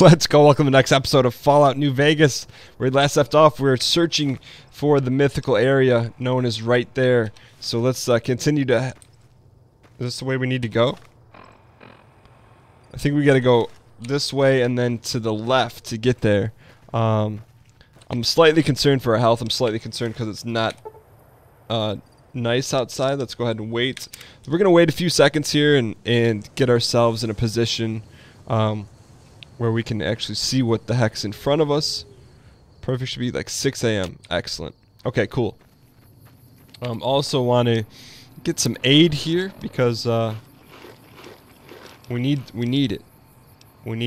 Let's go. Welcome to the next episode of Fallout New Vegas. Where we last left off, we were searching for the mythical area known as Right There. So let's continue to... Is this the way we need to go? I think we gotta go this way and then to the left to get there. I'm slightly concerned for our health. I'm slightly concerned because it's not... nice outside. Let's go ahead and wait. We're gonna wait a few seconds here and get ourselves in a position where we can actually see what the heck's in front of us. Perfect. Should be like 6 AM Excellent. Okay, cool. Also want to get some aid here because we need it. We'll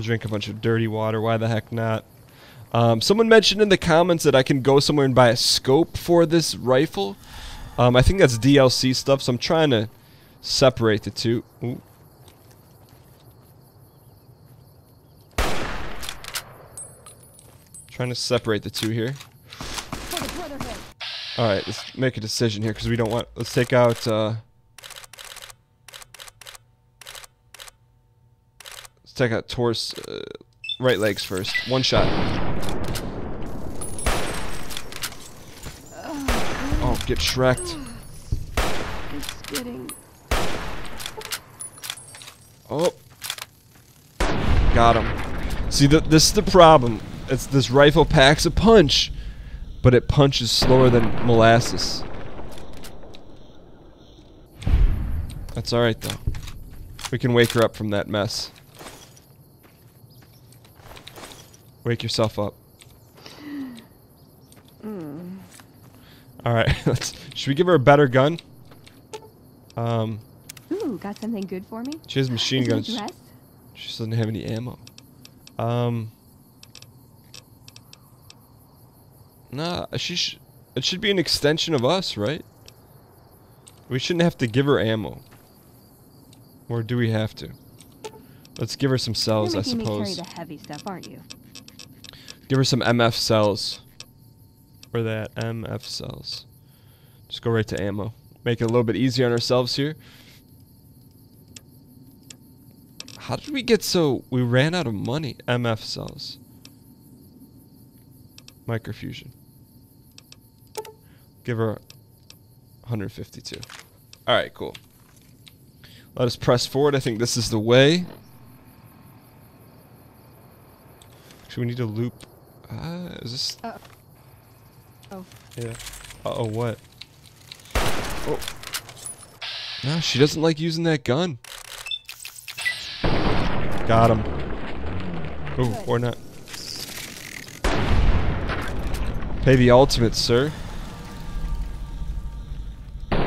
drink a bunch of dirty water. Why the heck not? Someone mentioned in the comments that I can go somewhere and buy a scope for this rifle. I think that's DLC stuff, so I'm trying to separate the two. Ooh. Trying to separate the two here. Alright, let's make a decision here because we don't want... Let's take out... let's take out torso... right legs first. One shot. Get shreked. It's getting... Oh. Got him. See, this is the problem. It's this rifle packs a punch, but it punches slower than molasses. That's alright, though. We can wake her up from that mess. Wake yourself up. Alright, should we give her a better gun? Ooh, got something good for me? She has machine guns. She doesn't have any ammo. Nah, it should be an extension of us, right? We shouldn't have to give her ammo. Or do we have to? Let's give her some cells, I suppose. You're making me carry the heavy stuff, aren't you? Give her some MF cells. For that MF cells. Just go right to ammo. Make it a little bit easier on ourselves here. How did we get so... We ran out of money. MF cells. Microfusion. Give her 152. Alright, cool. Let us press forward. I think this is the way. Actually, we need to loop... is this... Oh. Yeah. Uh-oh, what? Oh. No, she doesn't like using that gun. Got him. Ooh, or not. Pay the ultimate, sir. I'm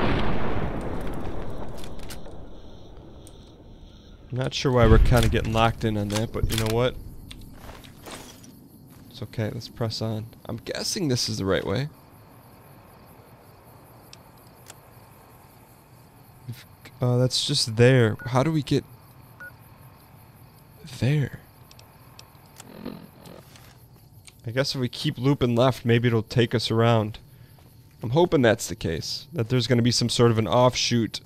not sure why we're kind of getting locked in on that, but you know what? Okay, let's press on. I'm guessing this is the right way. That's just there. How do we get there? I guess if we keep looping left, maybe it'll take us around. I'm hoping that's the case. That there's going to be some sort of an offshoot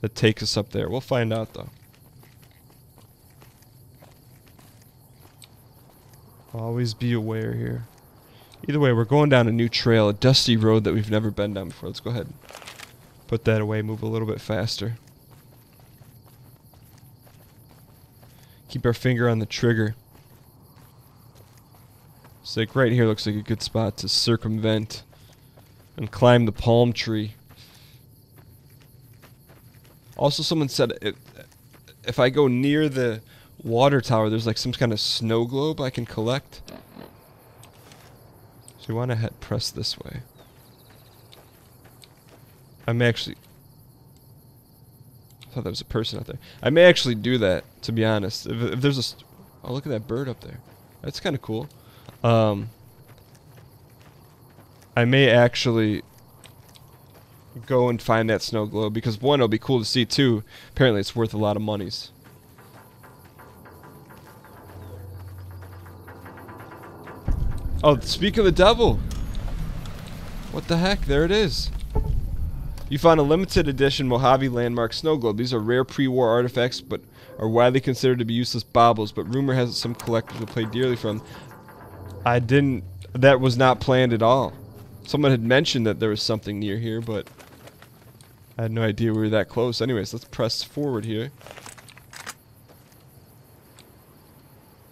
that takes us up there. We'll find out, though. Always be aware here. Either way, we're going down a new trail, a dusty road that we've never been down before. Let's go ahead and put that away, move a little bit faster. Keep our finger on the trigger. It's like right here looks like a good spot to circumvent and climb the palm tree. Also, someone said if I go near the water tower, there's like some kind of snow globe I can collect. So you want to head press this way. I may actually... I thought that was a person out there. I may actually do that, to be honest. If there's a... Oh, look at that bird up there. That's kind of cool. I may actually go and find that snow globe because one, it'll be cool to see. Two, apparently it's worth a lot of monies. Oh, speak of the devil! What the heck? There it is. You found a limited edition Mojave Landmark snow globe. These are rare pre-war artifacts, but are widely considered to be useless baubles. But rumor has it some collectors will pay dearly for them. That was not planned at all. Someone had mentioned that there was something near here, but I had no idea we were that close. Anyways, let's press forward here.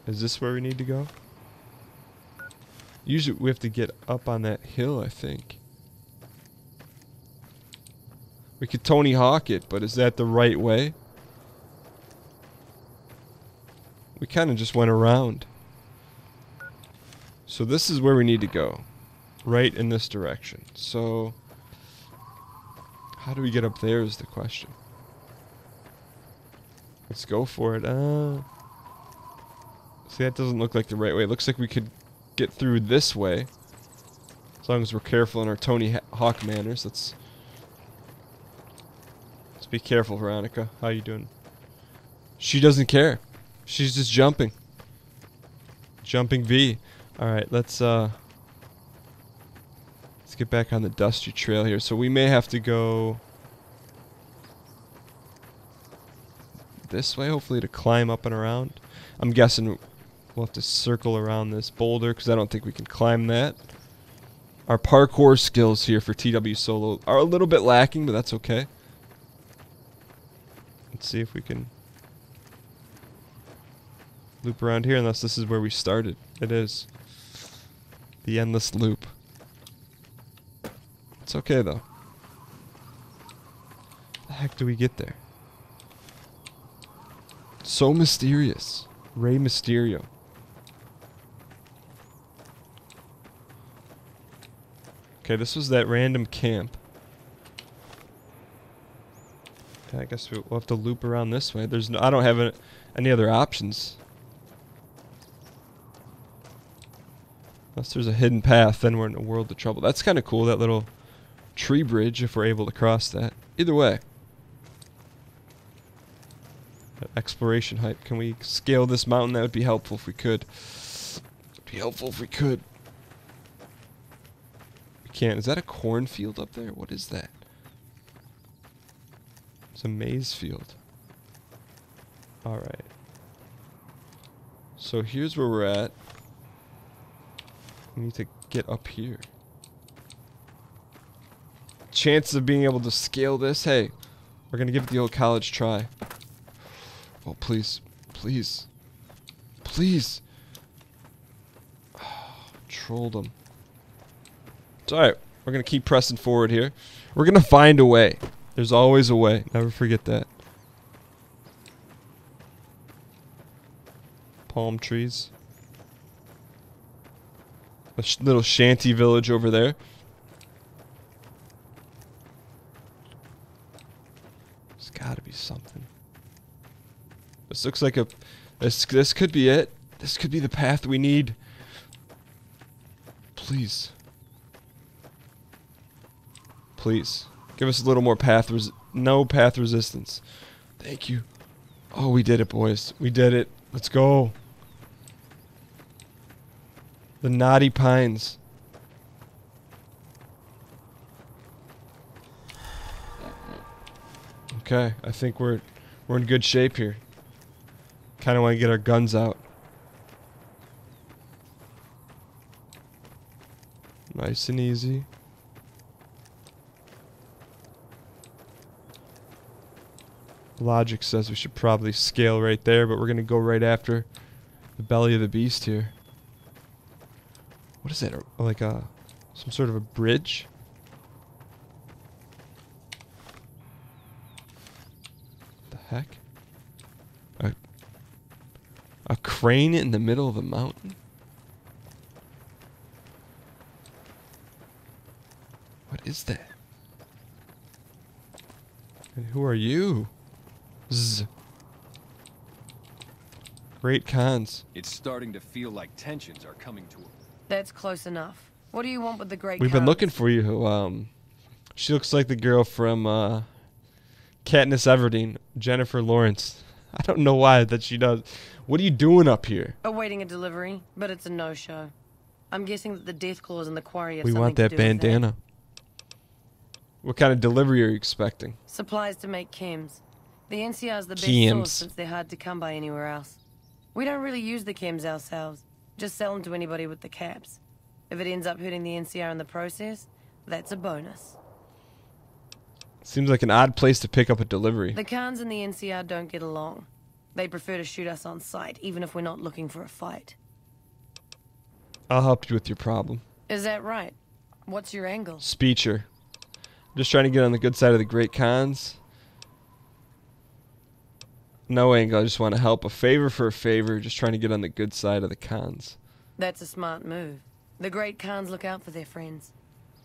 Is this where we need to go? Usually we have to get up on that hill, I think. We could Tony Hawk it, but is that the right way? We kind of just went around. So this is where we need to go. Right in this direction. So how do we get up there is the question. Let's go for it. See, that doesn't look like the right way. It looks like we could get through this way. As long as we're careful in our Tony Hawk manners. Let's be careful, Veronica. How you doing? She doesn't care. She's just jumping. Jumping V. Alright, let's get back on the dusty trail here. So we may have to go this way, hopefully, to climb up and around. I'm guessing we'll have to circle around this boulder because I don't think we can climb that. Our parkour skills here for TW Solo are a little bit lacking, but that's okay. Let's see if we can loop around here, unless this is where we started. It is. The endless loop. It's okay though. How the heck do we get there? So mysterious. Rey Mysterio. Okay, this was that random camp. Okay, I guess we'll have to loop around this way. There's no, I don't have any other options. Unless there's a hidden path, then we're in a world of trouble. That's kind of cool, that little tree bridge, if we're able to cross that. Either way. That exploration hype. Can we scale this mountain? That would be helpful if we could. We can't. Is that a cornfield up there? What is that? It's a maize field. Alright. So here's where we're at. We need to get up here. Chances of being able to scale this? Hey, we're gonna give it the old college try. Oh, please. Please. Please! Oh, trolled them. It's alright. We're gonna keep pressing forward here. We're gonna find a way. There's always a way. Never forget that. Palm trees. A little shanty village over there. There's gotta be something. This looks like a... This could be it. This could be the path we need. Please. Please. Give us a little more path resistance. Thank you. Oh, we did it, boys. We did it. Let's go. The knotty pines. Okay, I think we're in good shape here. Kind of want to get our guns out. Nice and easy. Logic says we should probably scale right there, but we're going to go right after the belly of the beast here. What is that? Like a... some sort of a bridge? The heck? A crane in the middle of a mountain? What is that? And who are you? Zzz. Great Khans. It's starting to feel like tensions are coming to a... That's close enough. What do you want with the Great Khans? We've been looking for you. She looks like the girl from Katniss Everdeen, Jennifer Lawrence. I don't know why that she does. What are you doing up here? Awaiting a delivery, but it's a no-show. I'm guessing that the death claws in the quarry have something to do with that. We want that bandana. What kind of delivery are you expecting? Supplies to make chems. The NCR's the best source since they're hard to come by anywhere else. We don't really use the chems ourselves. Just sell them to anybody with the caps. If it ends up hurting the NCR in the process, that's a bonus. Seems like an odd place to pick up a delivery. The Khans and the NCR don't get along. They prefer to shoot us on sight, even if we're not looking for a fight. I'll help you with your problem. Is that right? What's your angle? Speecher. I'm just trying to get on the good side of the Great Khans. No angle. I just want to help. A favor for a favor. Just trying to get on the good side of the Khans. That's a smart move. The Great Khans look out for their friends.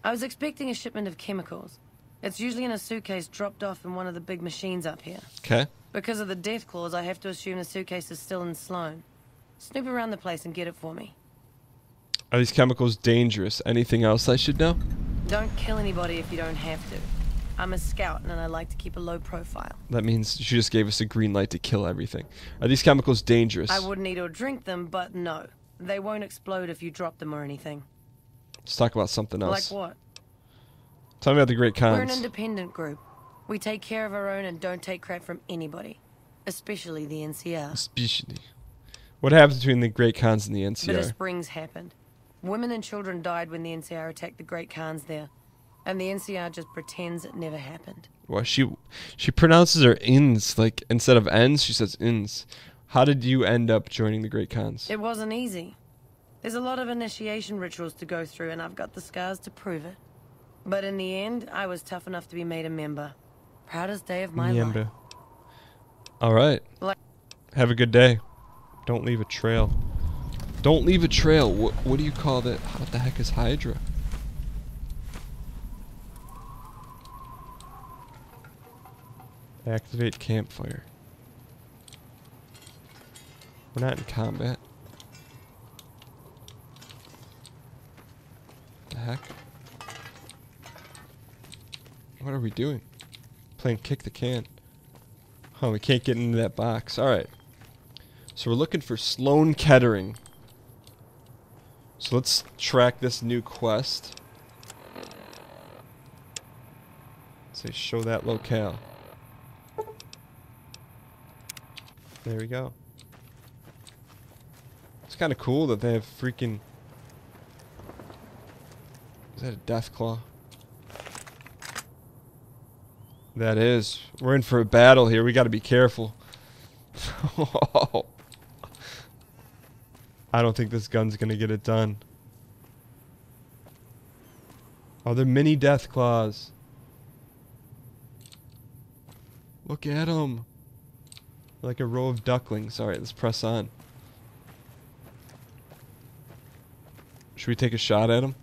I was expecting a shipment of chemicals. It's usually in a suitcase dropped off in one of the big machines up here. Okay. Because of the death clause, I have to assume the suitcase is still in Sloan. Snoop around the place and get it for me. Are these chemicals dangerous? Anything else I should know? Don't kill anybody if you don't have to. I'm a scout and I like to keep a low profile. That means she just gave us a green light to kill everything. Are these chemicals dangerous? I wouldn't eat or drink them, but no. They won't explode if you drop them or anything. Let's talk about something else. Like what? Tell me about the Great Khans. We're an independent group. We take care of our own and don't take crap from anybody. Especially the NCR. Especially. What happened between the Great Khans and the NCR? Bitter Springs happened. Women and children died when the NCR attacked the Great Khans there. And the NCR just pretends it never happened. Well, she pronounces her ins. Like, instead of ends, she says ins. How did you end up joining the Great Khans? It wasn't easy. There's a lot of initiation rituals to go through, and I've got the scars to prove it. But in the end, I was tough enough to be made a member. Proudest day of my life. All right. Have a good day. Don't leave a trail. Don't leave a trail. What do you call that? What the heck is Hydra? Activate campfire. We're not in combat. What the heck? What are we doing? Playing kick the can. Oh, we can't get into that box. Alright. So we're looking for Sloan Kettering. So let's track this new quest. Say show that locale. There we go. It's kind of cool that they have freaking... Is that a death claw? That is. We're in for a battle here. We got to be careful. I don't think this gun's going to get it done. Oh, they're mini death claws. Look at them. Like a row of ducklings. Alright, let's press on. Should we take a shot at them?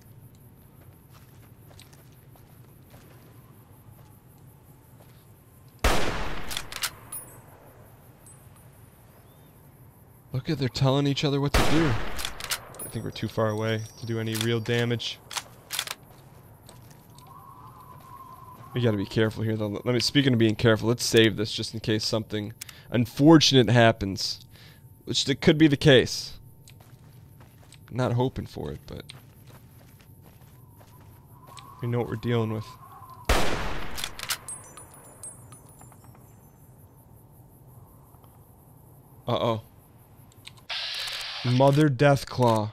Look at, they're telling each other what to do. I think we're too far away to do any real damage. We gotta be careful here though. Let me, speaking of being careful, let's save this just in case something unfortunate happens. Which it could be the case. Not hoping for it, but we know what we're dealing with. Uh-oh. Mother Deathclaw.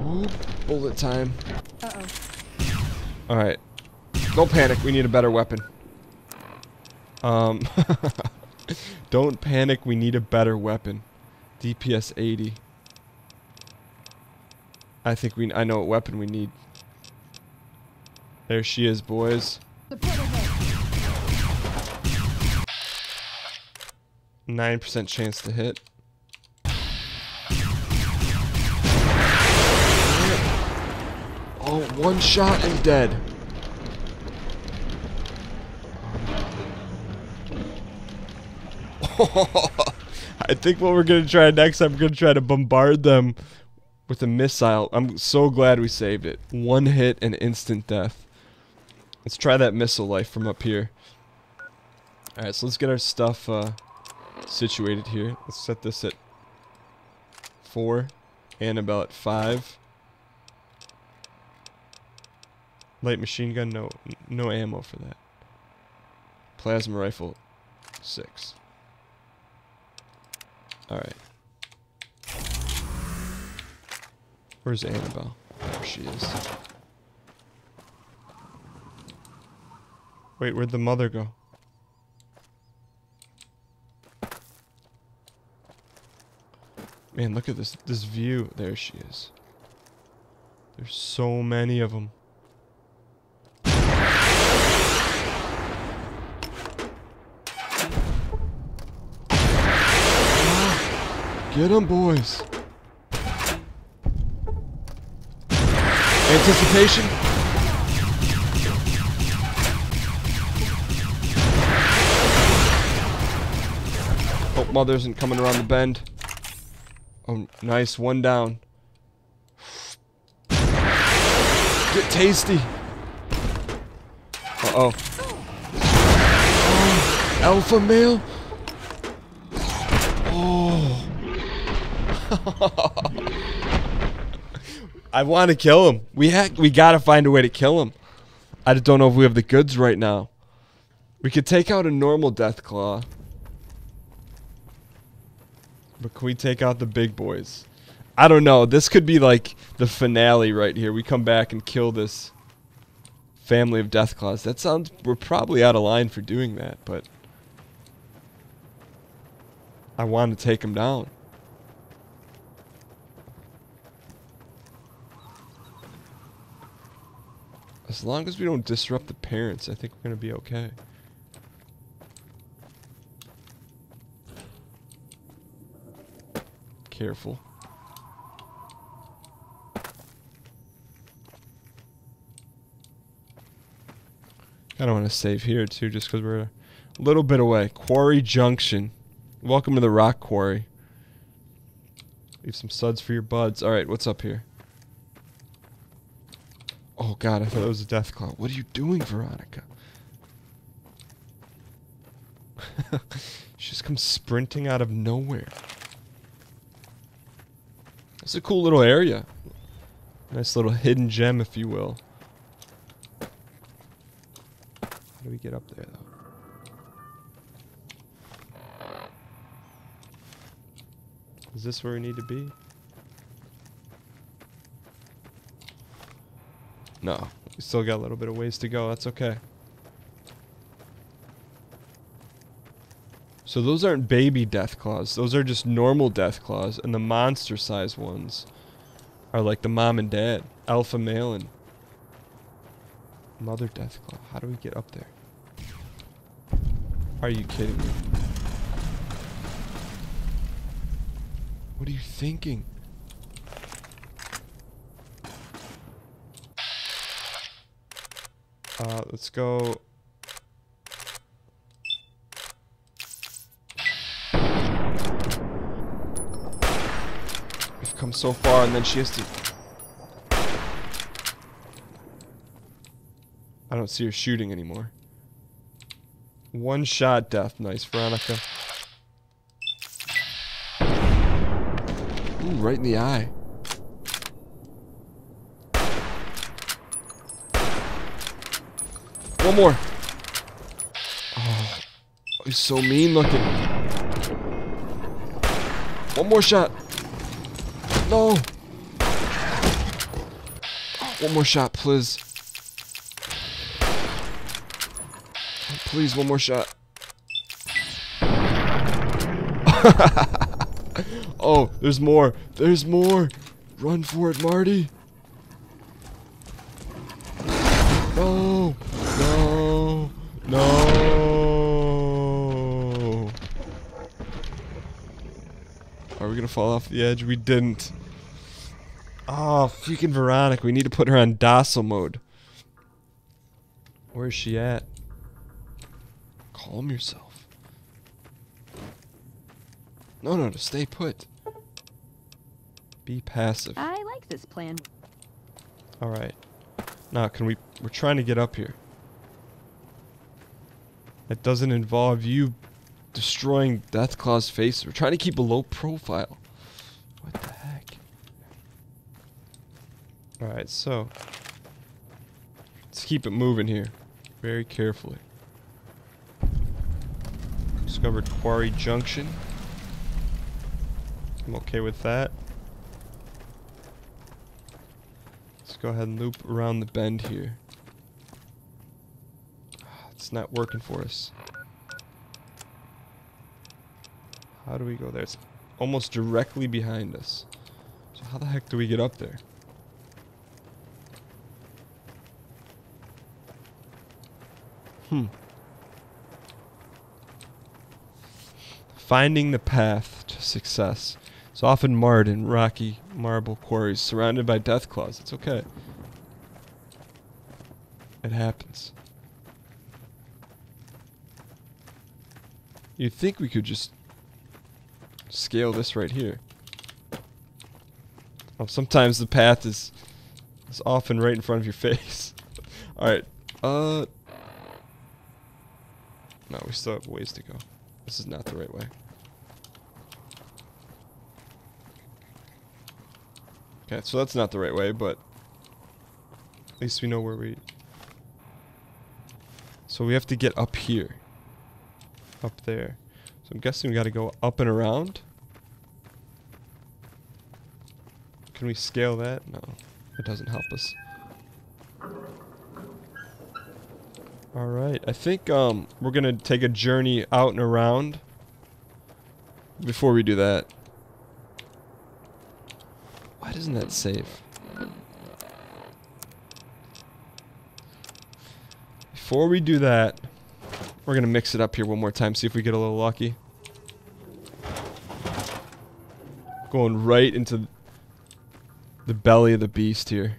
Ooh, bullet time. Uh-oh. Alright. Don't panic, we need a better weapon. Don't panic, we need a better weapon. DPS 80. I know what weapon we need. There she is, boys. The 9% chance to hit. Oh, one shot and dead. I think what we're going to try next, I'm going to try to bombard them with a missile. I'm so glad we saved it. One hit and instant death. Let's try that missile life from up here. Alright, so let's get our stuff... situated here. Let's set this at 4, Annabelle at 5. Light machine gun, no ammo for that. Plasma rifle, 6. Alright. Where's Annabelle? There she is. Wait, where'd the mother go? Man, look at this view. There she is. There's so many of them. Get 'em, boys. Anticipation. Hope mother isn't coming around the bend. Oh, nice. One down. Get tasty. Uh-oh. Oh, alpha male? Oh. I want to kill him. We gotta find a way to kill him. I just don't know if we have the goods right now. We could take out a normal Deathclaw, but can we take out the big boys? I don't know. This could be like the finale right here. We come back and kill this family of Deathclaws. That sounds... we're probably out of line for doing that, but I want to take them down. As long as we don't disrupt the parents, I think we're going to be okay. Careful. I don't want to save here, too, just because we're a little bit away. Quarry Junction. Welcome to the rock quarry. Leave some suds for your buds. All right, what's up here? Oh god, I thought it was a Deathclaw. What are you doing, Veronica? She just comes sprinting out of nowhere. It's a cool little area. Nice little hidden gem, if you will. How do we get up there, though? Is this where we need to be? No, we still got a little bit of ways to go. That's okay. So those aren't baby Deathclaws. Those are just normal Deathclaws, and the monster-sized ones are like the mom and dad, alpha male and mother Deathclaw. How do we get up there? Are you kidding me? What are you thinking? Let's go. We've come so far, and then she has to... I don't see her shooting anymore. One shot death. Nice, Veronica. Ooh, right in the eye. One more. Oh, he's so mean looking. One more shot. No. One more shot, please. Please, one more shot. Oh, there's more. There's more. Run for it, Marty. No. No, no. Are we gonna fall off the edge? We didn't. Oh, freaking Veronica. We need to put her on docile mode. Where is she at? Calm yourself. No, stay put. Be passive. I like this plan. Alright. Now, can we... we're trying to get up here. That doesn't involve you destroying Deathclaw's face. We're trying to keep a low profile. What the heck? Alright, so... keep it moving here very carefully. Discovered Quarry Junction. I'm okay with that. Let's go ahead and loop around the bend here. It's not working for us. How do we go there? It's almost directly behind us. So how the heck do we get up there? Finding the path to success. It's often marred in rocky marble quarries surrounded by death claws. It's okay. It happens. You'd think we could just scale this right here. Well, sometimes the path is often right in front of your face. Alright. No, we still have ways to go. This is not the right way. Okay, so that's not the right way, but at least we know where we... So we have to get up here. Up there. So I'm guessing we gotta go up and around. Can we scale that? No, it doesn't help us. Alright, I think we're going to take a journey out and around before we do that. Why doesn't that save? Before we do that, we're going to mix it up here one more time, see if we get a little lucky. Going right into the belly of the beast here.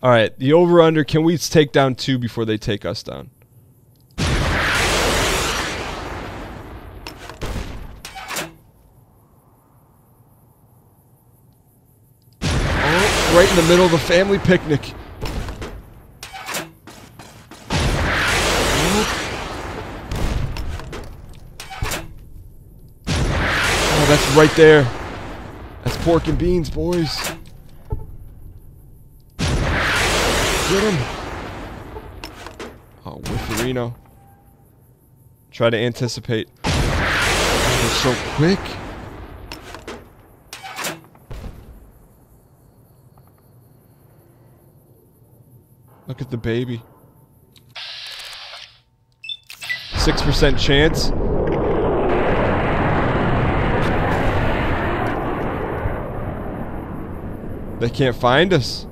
Alright, the over-under, can we take down 2 before they take us down? Oh, right in the middle of the family picnic. Oh, that's right there. That's pork and beans, boys. Get him! Oh, Wifferino. Try to anticipate. Oh, they're so quick. Look at the baby. 6% chance. They can't find us.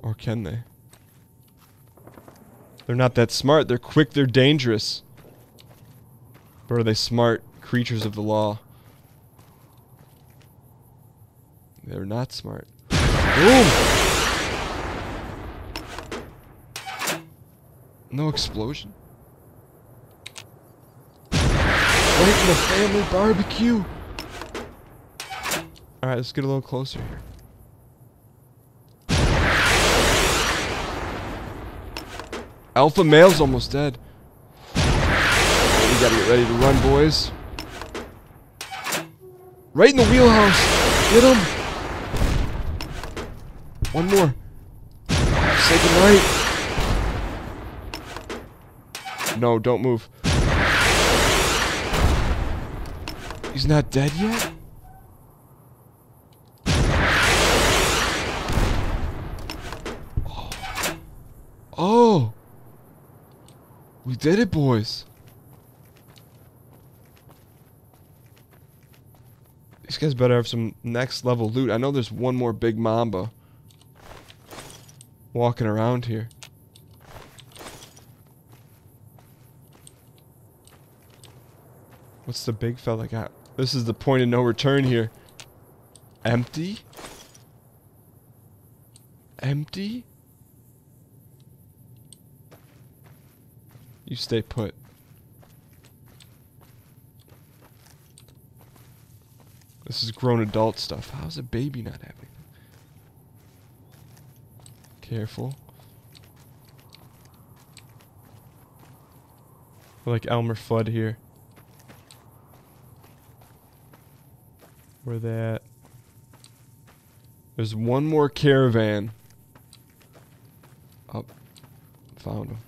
Or can they? They're not that smart. They're quick. They're dangerous. But are they smart creatures of the law? They're not smart. Boom! No explosion. Right in the family barbecue. Alright, let's get a little closer here. Alpha male's almost dead. Oh, we gotta get ready to run, boys. Right in the wheelhouse. Get him. One more. Oh, second right. No, don't move. He's not dead yet? Oh! We did it, boys. These guys better have some next level loot. I know there's one more big mamba walking around here. What's the big fella got? This is the point of no return here. Empty? Empty? You stay put. This is grown adult stuff. How's a baby not having it? Careful. We're like Elmer Fudd here. Where that? There's one more caravan. Oh, found him.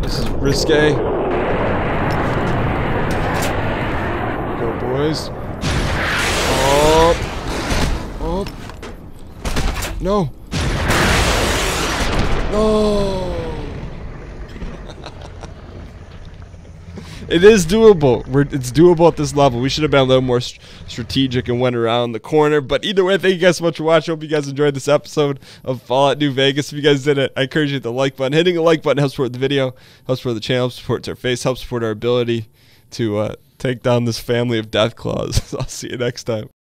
This is risque. Go, boys. Oh. Oh. No. No. It is doable. It's doable at this level. We should have been a little more strategic and went around the corner. But either way, thank you guys so much for watching. Hope you guys enjoyed this episode of Fallout New Vegas. If you guys did it, I encourage you to hit the like button. Hitting the like button helps support the video, helps support the channel, supports our face, helps support our ability to take down this family of deathclaws. I'll see you next time.